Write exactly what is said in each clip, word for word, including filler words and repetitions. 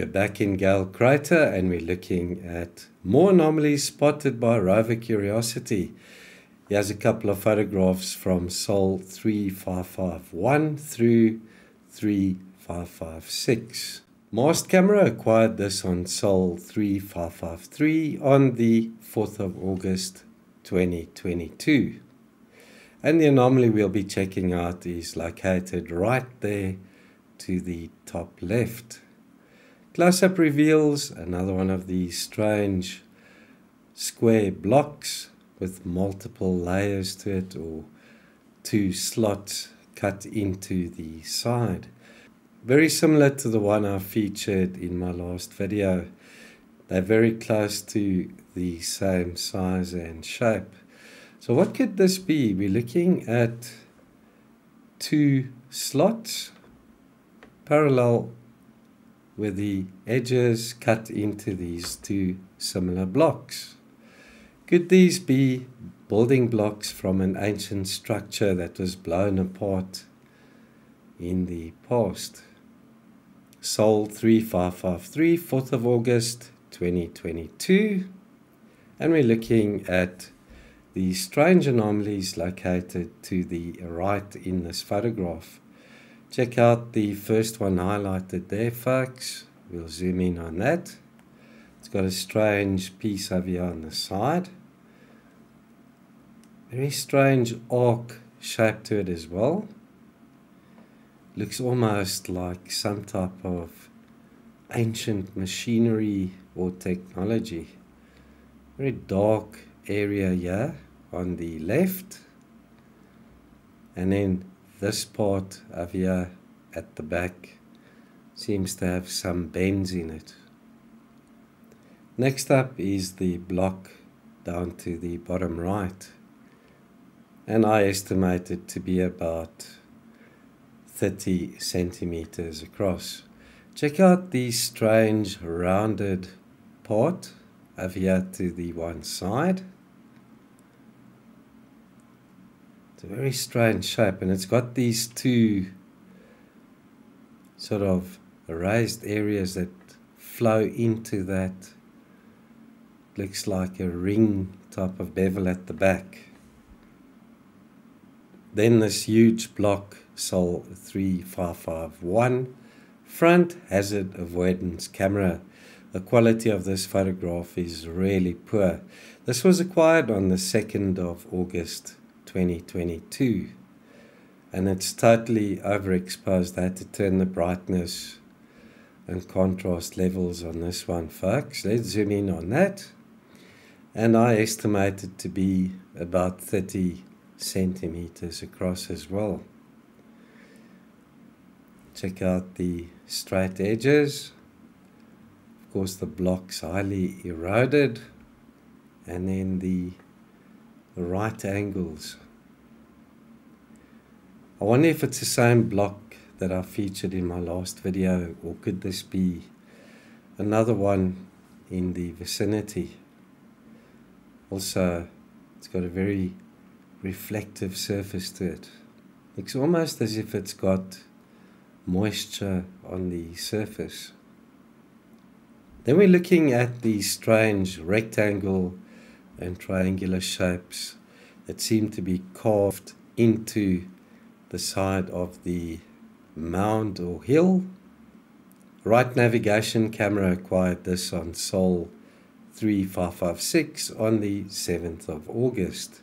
We're back in Gale Crater and we're looking at more anomalies spotted by Rover Curiosity. Here's a couple of photographs from Sol three five five one through three five five six. Mast Camera acquired this on Sol three five five three on the fourth of August twenty twenty-two. And the anomaly we'll be checking out is located right there to the top left. Close-up reveals another one of these strange square blocks with multiple layers to it, or two slots cut into the side. Very similar to the one I featured in my last video. They're very close to the same size and shape. So what could this be? We're looking at two slots parallel with the edges cut into these two similar blocks. Could these be building blocks from an ancient structure that was blown apart in the past? Sol three five five three, fourth of August twenty twenty-two, and we're looking at the strange anomalies located to the right in this photograph. Check out the first one highlighted there, folks. We'll zoom in on that. It's got a strange piece over here on the side. Very strange arc shape to it as well. Looks almost like some type of ancient machinery or technology. Very dark area here on the left, and then this part over here at the back seems to have some bends in it. Next up is the block down to the bottom right, and I estimate it to be about thirty centimeters across. Check out the strange rounded part over here to the one side. It's a very strange shape, and it's got these two sort of raised areas that flow into that. Looks like a ring type of bevel at the back. Then this huge block, Sol three five five one, front hazard avoidance camera. The quality of this photograph is really poor. This was acquired on the second of August twenty twenty-two, and it's totally overexposed. I had to turn the brightness and contrast levels on this one, folks. Let's zoom in on that, and I estimate it to be about thirty centimeters across as well. Check out the straight edges. Of course, the block's highly eroded, and then the right angles. I wonder if it's the same block that I featured in my last video, or could this be another one in the vicinity? Also, it's got a very reflective surface to it. Looks almost as if it's got moisture on the surface. Then we're looking at the strange rectangle and triangular shapes that seem to be carved into the side of the mound or hill. Right navigation camera acquired this on Sol three five five six on the seventh of August.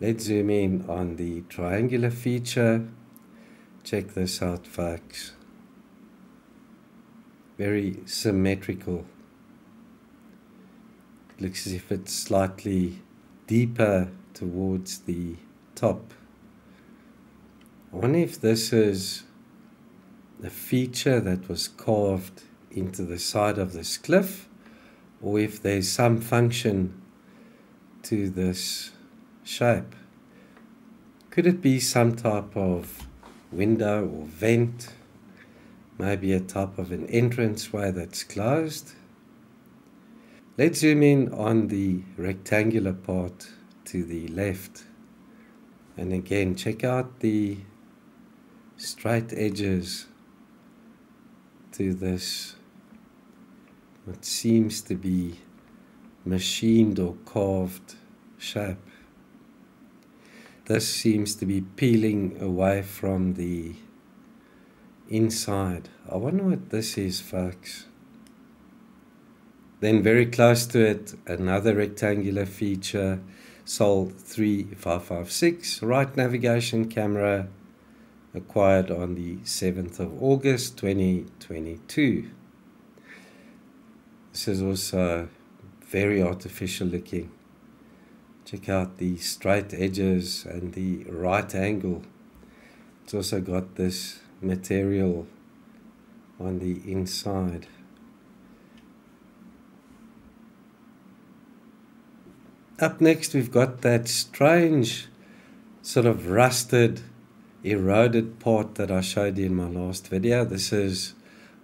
Let's zoom in on the triangular feature. Check this out, folks. Very symmetrical. Looks as if it's slightly deeper towards the top. I wonder if this is a feature that was carved into the side of this cliff, or if there's some function to this shape. Could it be some type of window or vent? Maybe a type of an entranceway that's closed. Let's zoom in on the rectangular part to the left, and again check out the straight edges to this what seems to be machined or carved shape. This seems to be peeling away from the inside. I wonder what this is, folks. Then very close to it, another rectangular feature, Sol three five five six, right navigation camera, acquired on the seventh of August twenty twenty-two. This is also very artificial looking. Check out the straight edges and the right angle. It's also got this material on the inside. Up next, we've got that strange sort of rusted, eroded part that I showed you in my last video. This is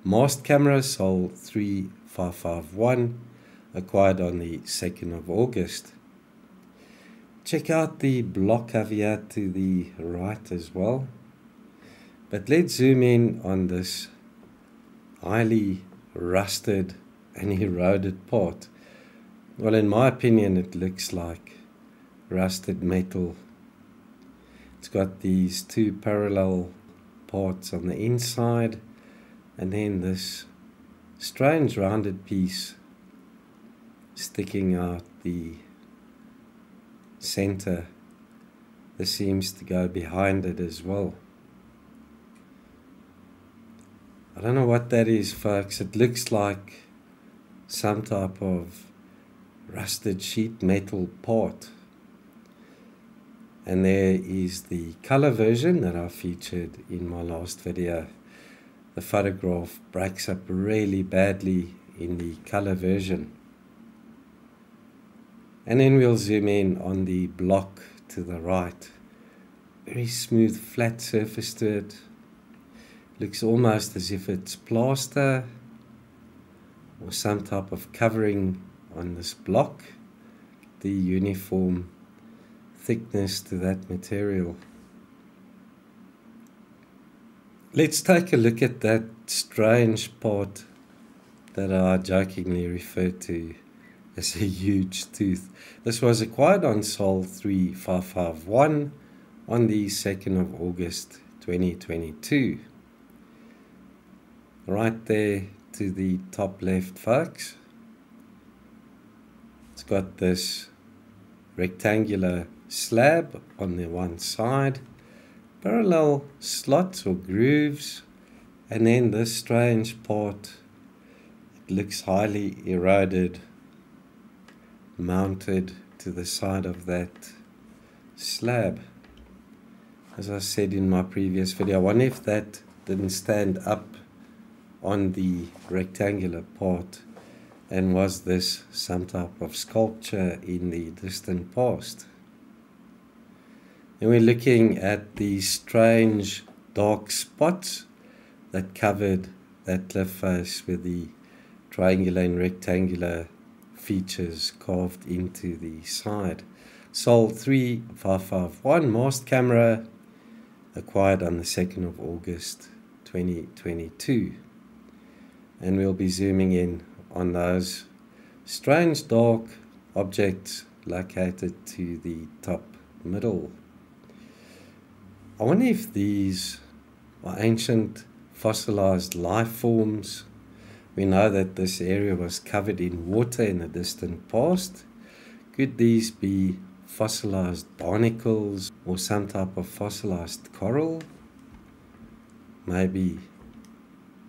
Mast Camera Sol three five five one, acquired on the second of August. Check out the block over to the right as well. But let's zoom in on this highly rusted and eroded part. Well, in my opinion, it looks like rusted metal. It's got these two parallel parts on the inside, and then this strange rounded piece sticking out the center. This seems to go behind it as well. I don't know what that is, folks. It looks like some type of rusted sheet metal part, and there is the color version that I featured in my last video. The photograph breaks up really badly in the color version. And then we'll zoom in on the block to the right. Very smooth flat surface to it. Looks almost as if it's plaster or some type of covering on this block. The uniform thickness to that material. Let's take a look at that strange part that I jokingly refer to as a huge tooth. This was acquired on Sol three five five one on the second of August twenty twenty-two. Right there to the top left, folks. It's got this rectangular slab on the one side, parallel slots or grooves, and then this strange part. It looks highly eroded, mounted to the side of that slab. As I said in my previous video, I wonder if that didn't stand up on the rectangular part. And was this some type of sculpture in the distant past? And we're looking at the strange dark spots that covered that cliff face with the triangular and rectangular features carved into the side. Sol three five five one Mast Camera, acquired on the second of August twenty twenty-two. And we'll be zooming in on those strange dark objects located to the top middle. I wonder if these are ancient fossilized life forms. We know that this area was covered in water in the distant past. Could these be fossilized barnacles or some type of fossilized coral? Maybe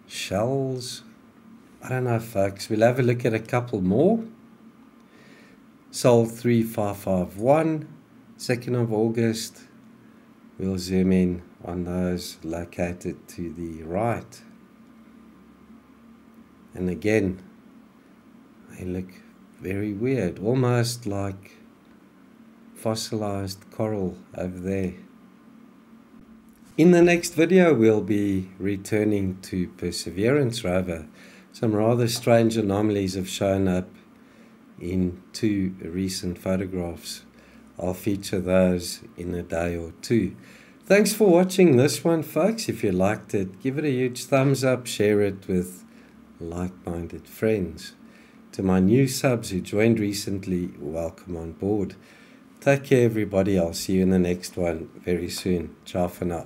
shells? I don't know, folks. We'll have a look at a couple more. Sol three five five one, second of August. We'll zoom in on those located to the right. And again, they look very weird, almost like fossilized coral over there. In the next video, we'll be returning to Perseverance rover. Some rather strange anomalies have shown up in two recent photographs. I'll feature those in a day or two. Thanks for watching this one, folks. If you liked it, give it a huge thumbs up, share it with like-minded friends. To my new subs who joined recently, welcome on board. Take care everybody, I'll see you in the next one very soon. Ciao for now.